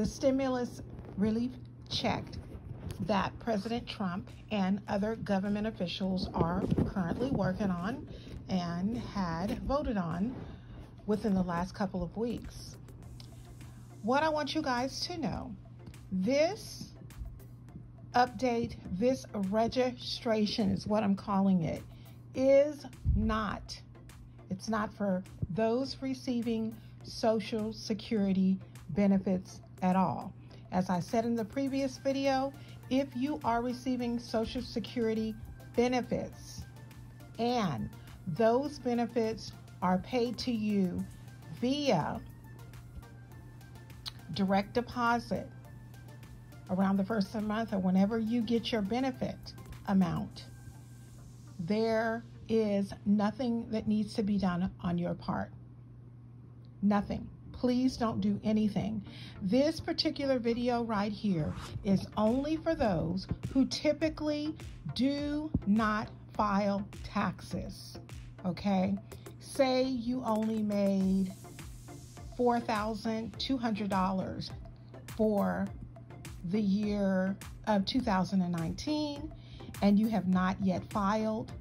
the stimulus relief check that President Trump and other government officials are currently working on and had voted on within the last couple of weeks. What I want you guys to know, this update, this registration is what I'm calling it, is not. It's not for those receiving Social Security benefits at all. As I said in the previous video, if you are receiving Social Security benefits and those benefits are paid to you via direct deposit around the first of the month or whenever you get your benefit amount, there is nothing that needs to be done on your part. Nothing. Please don't do anything. This particular video right here is only for those who typically do not file taxes. Okay? Say you only made $4,200 for the year of 2019 and you have not yet filed,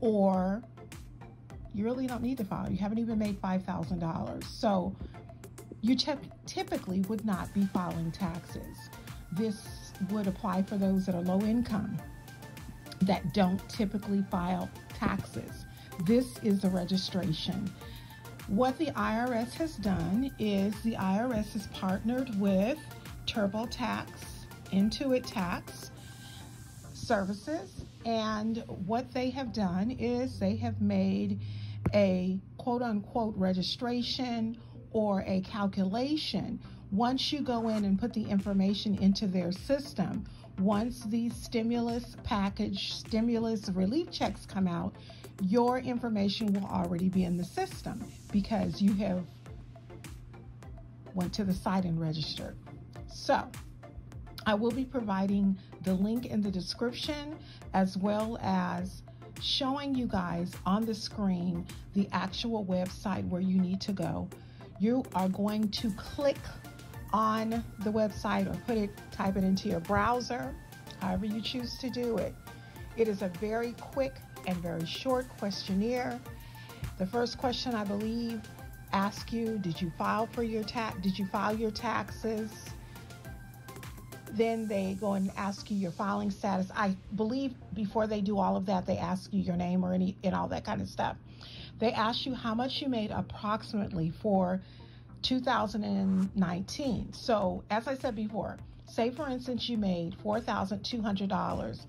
or you really don't need to file. You haven't even made $5,000. So you typically would not be filing taxes. This would apply for those that are low income that don't typically file taxes. This is the registration. What the IRS has done is the IRS has partnered with TurboTax, Intuit Tax Services, and what they have done is they have made a quote-unquote registration or a calculation. Once you go in and put the information into their system, once these stimulus package, stimulus relief checks come out, your information will already be in the system because you have went to the site and registered. So I will be providing the link in the description as well as showing you guys on the screen the actual website where you need to go. You are going to click on the website or type it into your browser, however you choose to do it. It is a very quick and very short questionnaire. The first question, I believe, asks you, did you file your taxes? Then they go and ask you your filing status. I believe before they do all of that, they ask you your name or and all that kind of stuff. They ask you how much you made approximately for 2019. So as I said before, say for instance, you made $4,200.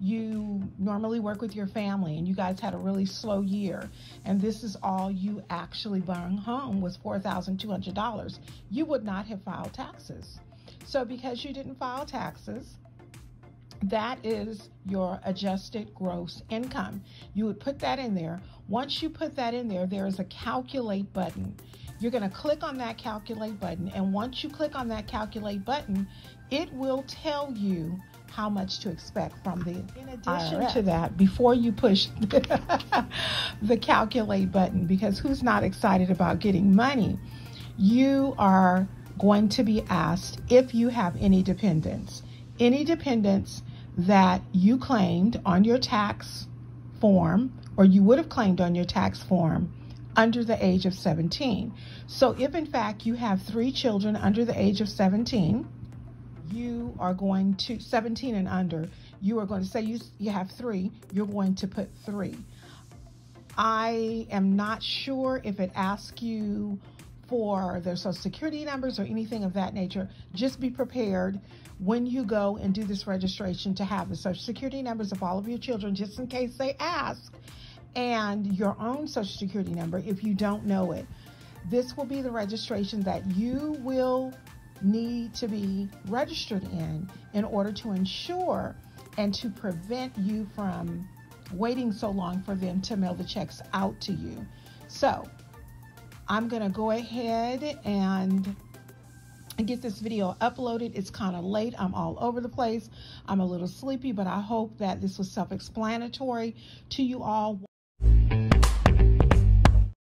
You normally work with your family and you guys had a really slow year, and this is all you actually brought home was $4,200. You would not have filed taxes. So because you didn't file taxes, that is your adjusted gross income. You would put that in there. Once you put that in there, there is a calculate button. You're going to click on that calculate button. And once you click on that calculate button, it will tell you how much to expect from the IRS. In addition to that, before you push the calculate button, because who's not excited about getting money, you are going to be asked if you have any dependents that you claimed on your tax form, or you would have claimed on your tax form under the age of 17. So if in fact you have 3 children under the age of 17, you are going to, 17 and under, you are going to say you have 3, you're going to put 3. I am not sure if it asks you for their Social Security numbers or anything of that nature. Just be prepared when you go and do this registration to have the Social Security numbers of all of your children, just in case they ask, and your own Social Security number if you don't know it. This will be the registration that you will need to be registered in order to ensure and to prevent you from waiting so long for them to mail the checks out to you. So I'm going to go ahead and get this video uploaded. It's kind of late. I'm all over the place. I'm a little sleepy, but I hope that this was self-explanatory to you all.